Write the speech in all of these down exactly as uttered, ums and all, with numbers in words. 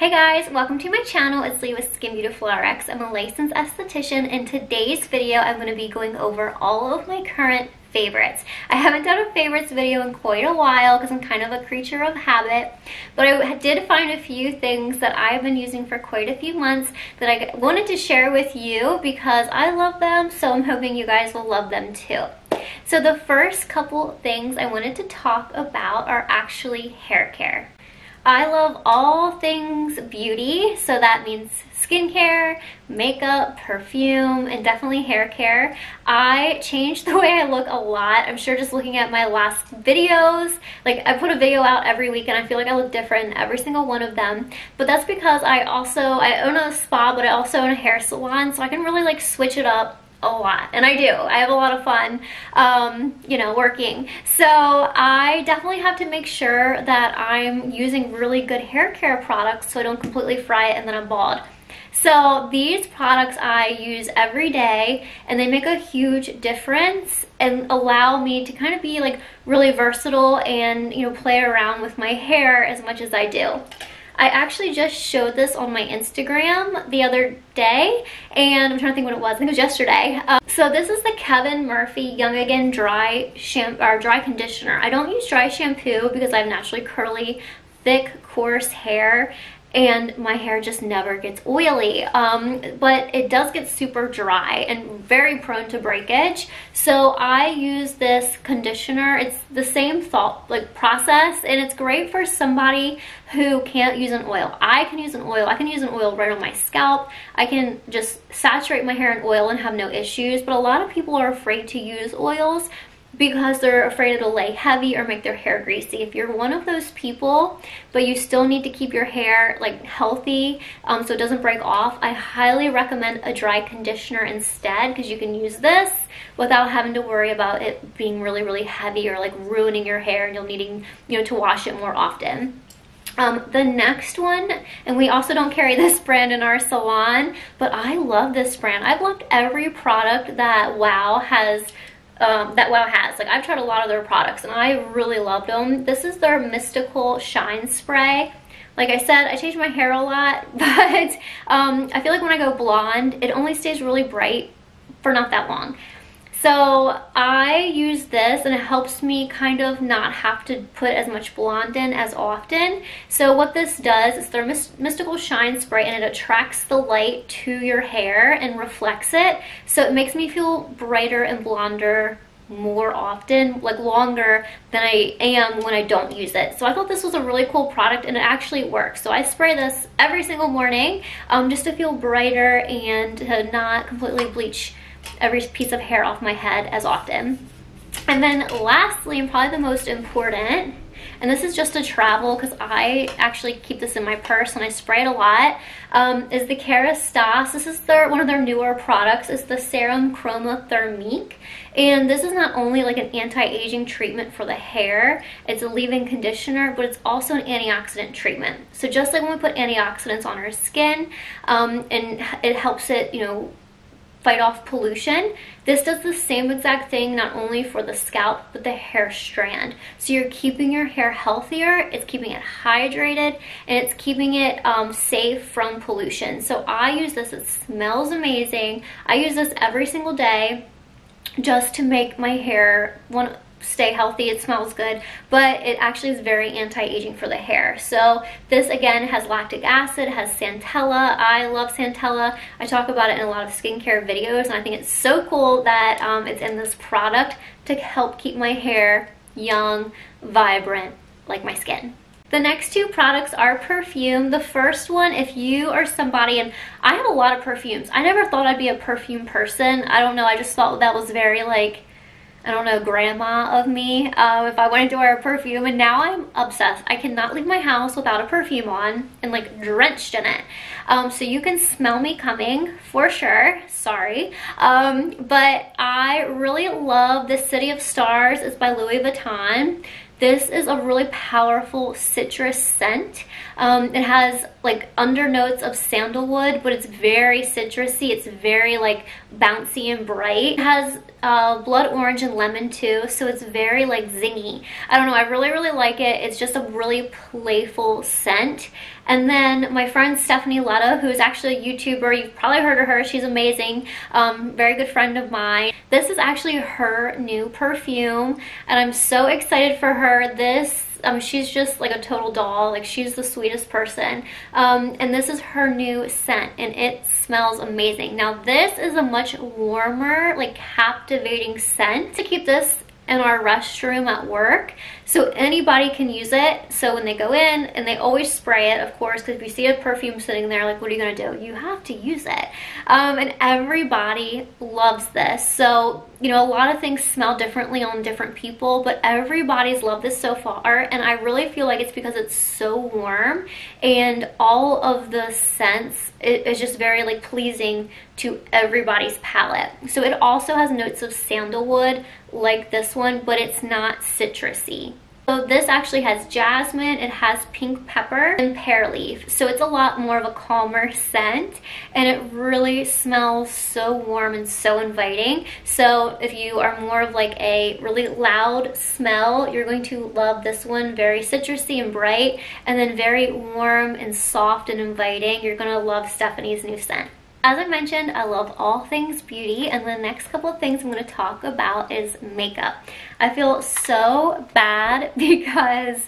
Hey guys, welcome to my channel. It's Lee with Skin Beautiful Rx. I'm a licensed esthetician, and today's video I'm going to be going over all of my current favorites. I haven't done a favorites video in quite a while because I'm kind of a creature of habit, but I did find a few things that I've been using for quite a few months that I wanted to share with you because I love them, so I'm hoping you guys will love them too. So the first couple things I wanted to talk about are actually hair care. I love all things beauty, so that means skincare, makeup, perfume, and definitely hair care. I changed the way I look a lot. I'm sure just looking at my last videos, like I put a video out every week and I feel like I look different in every single one of them. But that's because I also, I own a spa, but I also own a hair salon, so I can really like switch it up a lot, and I do. I have a lot of fun, um, you know, working. So I definitely have to make sure that I'm using really good hair care products so I don't completely fry it and then I'm bald. So these products I use every day, and they make a huge difference and allow me to kind of be like really versatile and, you know, play around with my hair as much as I do. I actually just showed this on my Instagram the other day, and I'm trying to think what it was. I think it was yesterday. Um, so this is the Kevin Murphy Young Again Dry Shampoo or Dry Conditioner. I don't use dry shampoo because I have naturally curly, thick, coarse hair, and my hair just never gets oily, um, but it does get super dry and very prone to breakage. So I use this conditioner. It's the same thought like process, and it's great for somebody who can't use an oil. I can use an oil. I can use an oil right on my scalp. I can just saturate my hair in oil and have no issues, but a lot of people are afraid to use oils because they're afraid it'll lay heavy or make their hair greasy. If you're one of those people, but you still need to keep your hair like healthy um, so it doesn't break off, I highly recommend a dry conditioner instead, because you can use this without having to worry about it being really, really heavy or like ruining your hair and you'll needing, you know, to wash it more often. Um, the next one, and we also don't carry this brand in our salon, but I love this brand. I've loved every product that WOW has Um, that WOW has. Like, I've tried a lot of their products and I really loved them. This is their Mystical Shine Spray. Like I said, I change my hair a lot, but um, I feel like when I go blonde, it only stays really bright for not that long. So I use this, and it helps me kind of not have to put as much blonde in as often. So what this does is their Mystical Shine Spray, and it attracts the light to your hair and reflects it. So it makes me feel brighter and blonder more often, like longer than I am when I don't use it. So I thought this was a really cool product, and it actually works. So I spray this every single morning um, just to feel brighter and to not completely bleach every piece of hair off my head as often. And then lastly, and probably the most important, and this is just a travel because I actually keep this in my purse and I spray it a lot, um, is the Kerastase. This is their, one of their newer products. It's the Serum Chroma Thermique, and this is not only like an anti-aging treatment for the hair, it's a leave-in conditioner, but it's also an antioxidant treatment. So just like when we put antioxidants on our skin, um, and it helps it, you know, fight off pollution, this does the same exact thing, not only for the scalp but the hair strand. So you're keeping your hair healthier, it's keeping it hydrated, and it's keeping it um, safe from pollution. So I use this. It smells amazing. I use this every single day just to make my hair one stay healthy. It smells good, but it actually is very anti-aging for the hair. So this again has lactic acid, has Centella. I love Centella. I talk about it in a lot of skincare videos, and I think it's so cool that um, it's in this product to help keep my hair young, vibrant, like my skin. The next two products are perfume. The first one, if you are somebody, and I have a lot of perfumes. I never thought I'd be a perfume person. I don't know. I just thought that was very like, I don't know, grandma of me, uh, if I wanted to wear a perfume, and now I'm obsessed. I cannot leave my house without a perfume on and like drenched in it. Um, so you can smell me coming for sure, sorry. Um, but I really love this City of Stars. It's by Louis Vuitton. This is a really powerful citrus scent. Um, it has like under notes of sandalwood, but it's very citrusy. It's very like bouncy and bright. It has uh, blood orange and lemon too, so it's very like zingy. I don't know, I really, really like it. It's just a really playful scent. And then my friend Stephanie Ledda, who's actually a YouTuber, you've probably heard of her, she's amazing, um, very good friend of mine. This is actually her new perfume, and I'm so excited for her. This, um, she's just like a total doll, like she's the sweetest person. Um, and this is her new scent, and it smells amazing. Now this is a much warmer, like captivating scent. To keep this in our restroom at work, so anybody can use it. So when they go in, and they always spray it, of course, because if you see a perfume sitting there, like, what are you going to do? You have to use it. Um, and everybody loves this. So, you know, a lot of things smell differently on different people, but everybody's loved this so far, and I really feel like it's because it's so warm, and all of the scents it is just very, like, pleasing to everybody's palette. So it also has notes of sandalwood, like this one, but it's not citrusy. So this actually has jasmine, it has pink pepper, and pear leaf. So it's a lot more of a calmer scent, and it really smells so warm and so inviting. So if you are more of like a really loud smell, you're going to love this one. Very citrusy and bright, and then very warm and soft and inviting. You're going to love Stephanie's new scent. As I mentioned, I love all things beauty, and the next couple of things I'm going to talk about is makeup. I feel so bad because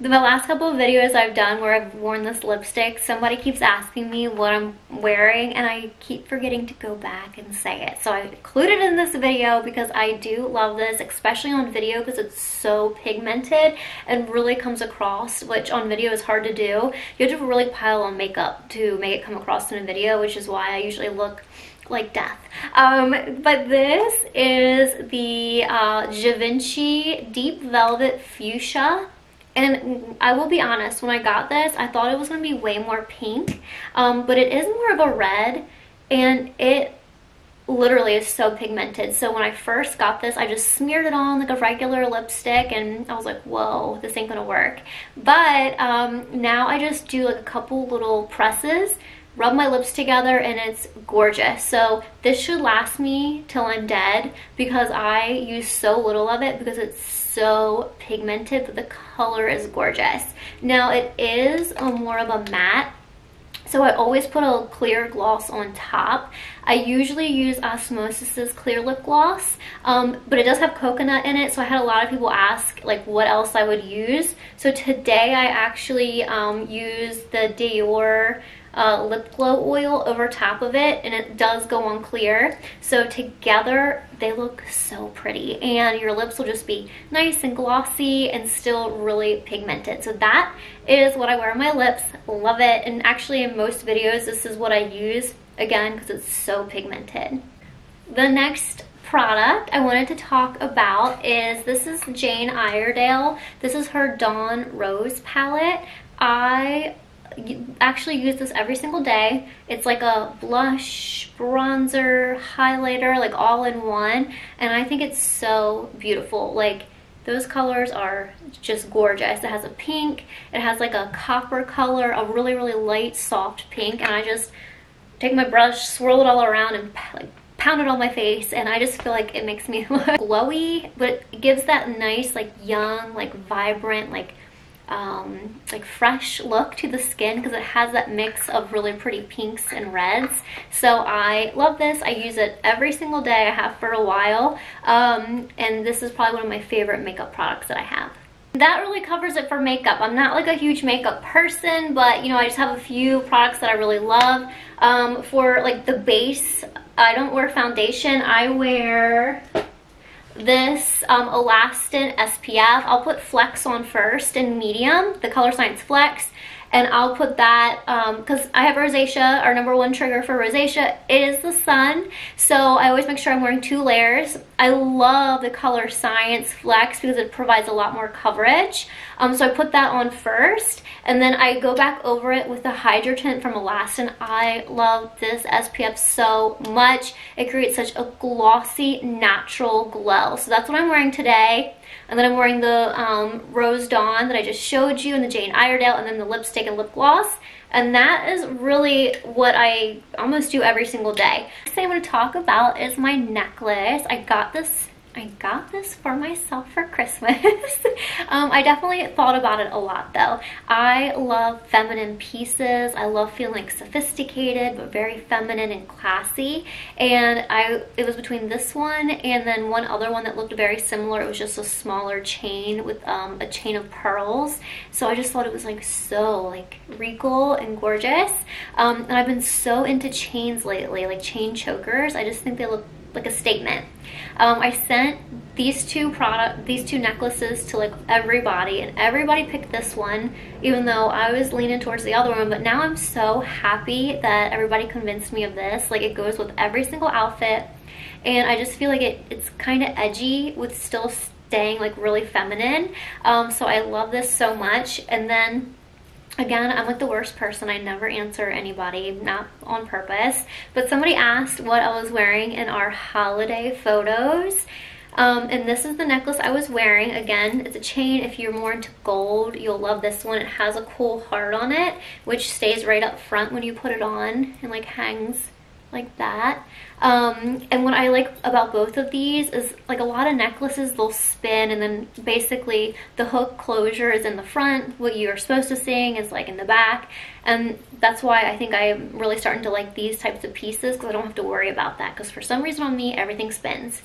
the last couple of videos I've done where I've worn this lipstick, somebody keeps asking me what I'm wearing, and I keep forgetting to go back and say it. So I included it in this video because I do love this, especially on video because it's so pigmented and really comes across, which on video is hard to do. You have to really pile on makeup to make it come across in a video, which is why I usually look like death. Um, but this is the uh, Givenchy Deep Velvet Fuchsia. And I will be honest, when I got this, I thought it was going to be way more pink, um, but it is more of a red, and it literally is so pigmented. So when I first got this, I just smeared it on like a regular lipstick, and I was like, whoa, this ain't going to work. But um, now I just do like a couple little presses, rub my lips together, and it's gorgeous. So this should last me till I'm dead because I use so little of it because it's so pigmented, but the color is gorgeous. Now it is a more of a matte, so I always put a clear gloss on top. I usually use Osmosis's clear lip gloss, um, but it does have coconut in it, so I had a lot of people ask like what else I would use. So today I actually um, used the Dior Uh, lip glow oil over top of it, and it does go on clear, so together they look so pretty, and your lips will just be nice and glossy and still really pigmented. So that is what I wear on my lips. Love it. And actually in most videos this is what I use, again because it's so pigmented. The next product I wanted to talk about is, this is Jane Iredale. This is her Dawn Rose palette. I You actually use this every single day. It's like a blush, bronzer, highlighter, like all in one, and I think it's so beautiful. Like those colors are just gorgeous. It has a pink, it has like a copper color, a really really light soft pink, and I just take my brush, swirl it all around, and like pound it on my face, and I just feel like it makes me look glowy, but it gives that nice like young, like vibrant, like Um, like fresh look to the skin because it has that mix of really pretty pinks and reds. So I love this. I use it every single day. I have for a while, um, and this is probably one of my favorite makeup products that I have. That really covers it for makeup. I'm not like a huge makeup person, but you know, I just have a few products that I really love. Um, for like the base, I don't wear foundation. I wear this um, Alastin S P F. I'll put Flex on first in medium, the Color Science Flex, and I'll put that because um, I have rosacea. Our number one trigger for rosacea is the sun, so I always make sure I'm wearing two layers. I love the Color Science Flex because it provides a lot more coverage, um, so I put that on first, and then I go back over it with the Hydra Tint from Alastin. I love this S P F so much. It creates such a glossy, natural glow, so that's what I'm wearing today. And then I'm wearing the um, Rose Dawn that I just showed you, and the Jane Iredale, and then the lipstick and lip gloss. And that is really what I almost do every single day. The next thing I want to talk about is my necklace. I got this I got this for myself for Christmas. um, I definitely thought about it a lot though. I love feminine pieces. I love feeling sophisticated but very feminine and classy. And I it was between this one and then one other one that looked very similar. It was just a smaller chain with um, a chain of pearls. So I just thought it was like so like regal and gorgeous. Um, and I've been so into chains lately, like chain chokers. I just think they look like a statement. Um, I sent these two product, these two necklaces to like everybody, and everybody picked this one, even though I was leaning towards the other one. But now I'm so happy that everybody convinced me of this. Like it goes with every single outfit, and I just feel like it, it's kind of edgy with still staying like really feminine. Um, so I love this so much. And then again, I'm like the worst person. I never answer anybody, not on purpose. But somebody asked what I was wearing in our holiday photos. Um, and this is the necklace I was wearing. Again, it's a chain. If you're more into gold, you'll love this one. It has a cool heart on it, which stays right up front when you put it on and like hangs like that. Um, and what I like about both of these is like a lot of necklaces, they'll spin and then basically the hook closure is in the front. What you're supposed to sing is like in the back. And that's why I think I'm really starting to like these types of pieces, because I don't have to worry about that, because for some reason on me, everything spins.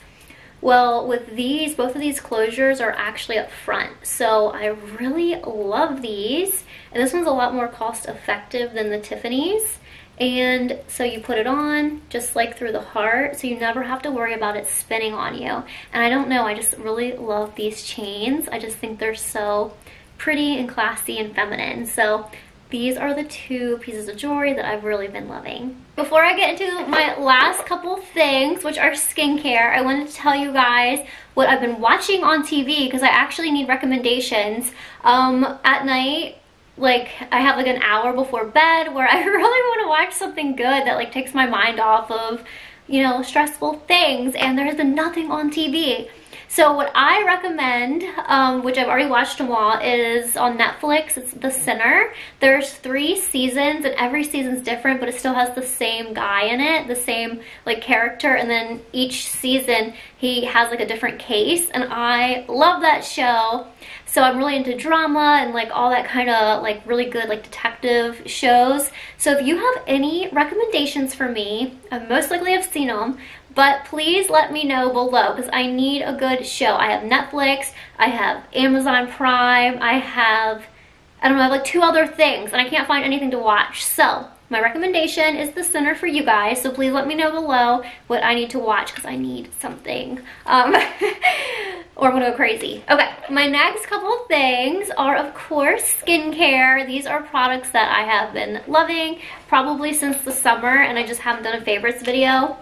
Well, with these, both of these closures are actually up front. So I really love these. And this one's a lot more cost effective than the Tiffany's. And so you put it on just like through the heart, so you never have to worry about it spinning on you. And I don't know, I just really love these chains. I just think they're so pretty and classy and feminine. So these are the two pieces of jewelry that I've really been loving. Before I get into my last couple things, which are skincare, I wanted to tell you guys what I've been watching on T V, because I actually need recommendations um, at night. Like I have like an hour before bed where I really want to watch something good that like takes my mind off of, you know, stressful things, and there has been nothing on T V. So what I recommend, um, which I've already watched them all, is on Netflix. It's The Sinner. There's three seasons, and every season's different, but it still has the same guy in it, the same like character, and then each season he has like a different case, and I love that show. So I'm really into drama and like all that kind of like really good like detective shows. So if you have any recommendations for me, I most likely have seen them, but please let me know below, because I need a good show. I have Netflix, I have Amazon Prime, I have, I don't know, I have like two other things, and I can't find anything to watch. So my recommendation is The Sinner for you guys, so please let me know below what I need to watch, because I need something, um, or I'm gonna go crazy. Okay, my next couple of things are, of course, skincare. These are products that I have been loving probably since the summer, and I just haven't done a favorites video.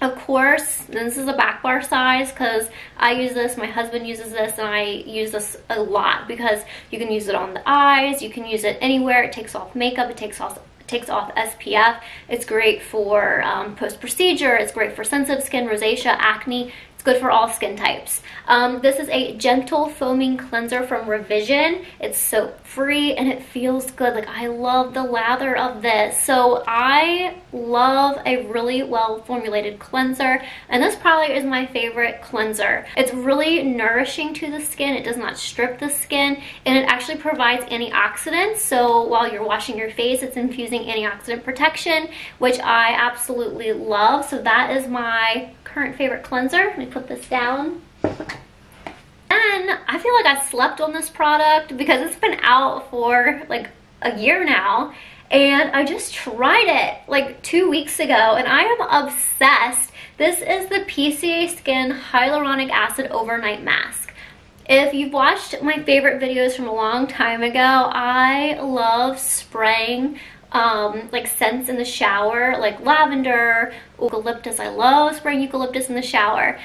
Of course, this is a back bar size, because I use this, my husband uses this, and I use this a lot, because you can use it on the eyes, you can use it anywhere. It takes off makeup, it takes off it takes off S P F. It's great for um, post-procedure. It's great for sensitive skin, rosacea, acne. It's good for all skin types. Um, this is a gentle foaming cleanser from Revision. It's soap free and it feels good. Like I love the lather of this. So I love a really well formulated cleanser, and this probably is my favorite cleanser. It's really nourishing to the skin. It does not strip the skin, and it actually provides antioxidants. So while you're washing your face, it's infusing antioxidant protection, which I absolutely love. So that is my current favorite cleanser. Let me put this down. And I feel like I slept on this product, because it's been out for like a year now, and I just tried it like two weeks ago, and I am obsessed. This is the P C A Skin Hyaluronic Acid Overnight Mask. If you've watched my favorite videos from a long time ago, I love spraying Um, like scents in the shower, like lavender, eucalyptus. I love spraying eucalyptus in the shower.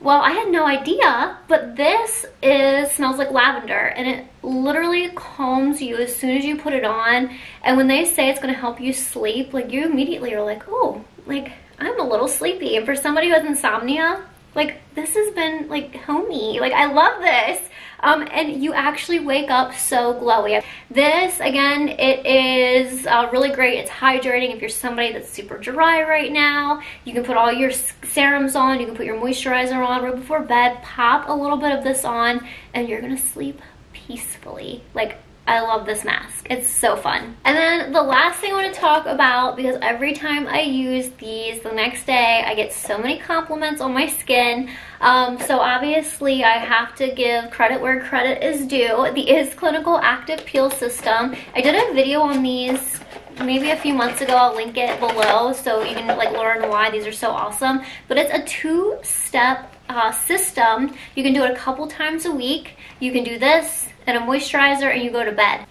Well, I had no idea, but this is smells like lavender, and it literally calms you as soon as you put it on. And when they say it's going to help you sleep, like you immediately are like, oh, like I'm a little sleepy. And for somebody who has insomnia, Like, this has been, like, homey. Like, I love this. Um, and you actually wake up so glowy. This, again, it is uh, really great. It's hydrating. If you're somebody that's super dry right now, you can put all your serums on. You can put your moisturizer on right before bed. Pop a little bit of this on, and you're going to sleep peacefully. Like, I love this mask. It's so fun. And then the last thing I want to talk about, because every time I use these the next day, I get so many compliments on my skin. Um, so obviously I have to give credit where credit is due. The Is Clinical Active Peel System. I did a video on these maybe a few months ago. I'll link it below so you can like learn why these are so awesome. But it's a two-step uh, system. You can do it a couple times a week. You can do this and a moisturizer, and you go to bed.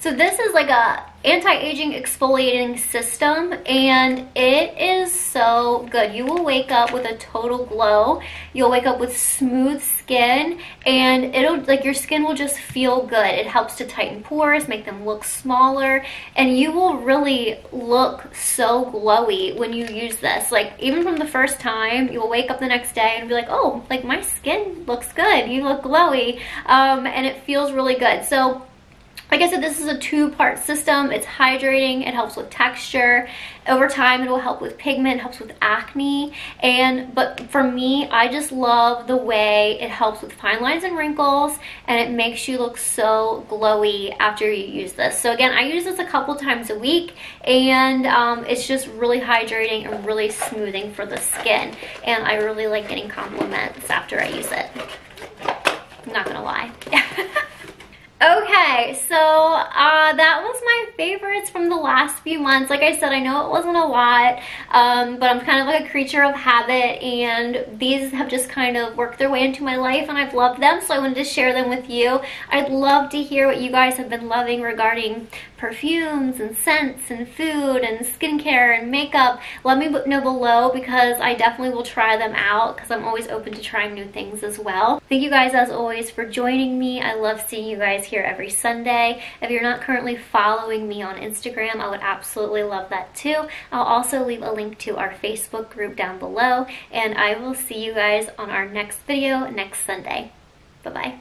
So this is like a anti-aging exfoliating system, and it is so good. You will wake up with a total glow. You'll wake up with smooth skin, and it'll like your skin will just feel good. It helps to tighten pores, make them look smaller, and you will really look so glowy when you use this. Like, even from the first time, you'll wake up the next day and be like, oh, like my skin looks good. You look glowy, um, and it feels really good. So like I said, this is a two-part system. It's hydrating, it helps with texture. Over time, it will help with pigment, helps with acne. And but for me, I just love the way it helps with fine lines and wrinkles, and it makes you look so glowy after you use this. So again, I use this a couple times a week, and um, it's just really hydrating and really smoothing for the skin. And I really like getting compliments after I use it. I'm not gonna lie. Okay, so uh, that was my favorites from the last few months. Like I said, I know it wasn't a lot, um, but I'm kind of like a creature of habit, and these have just kind of worked their way into my life, and I've loved them, so I wanted to share them with you. I'd love to hear what you guys have been loving regarding perfumes and scents and food and skincare and makeup. Let me know below, because I definitely will try them out, because I'm always open to trying new things as well. Thank you guys as always for joining me. I love seeing you guys here every Sunday. If you're not currently following me on Instagram, I would absolutely love that too. I'll also leave a link to our Facebook group down below, and I will see you guys on our next video next Sunday. Bye bye.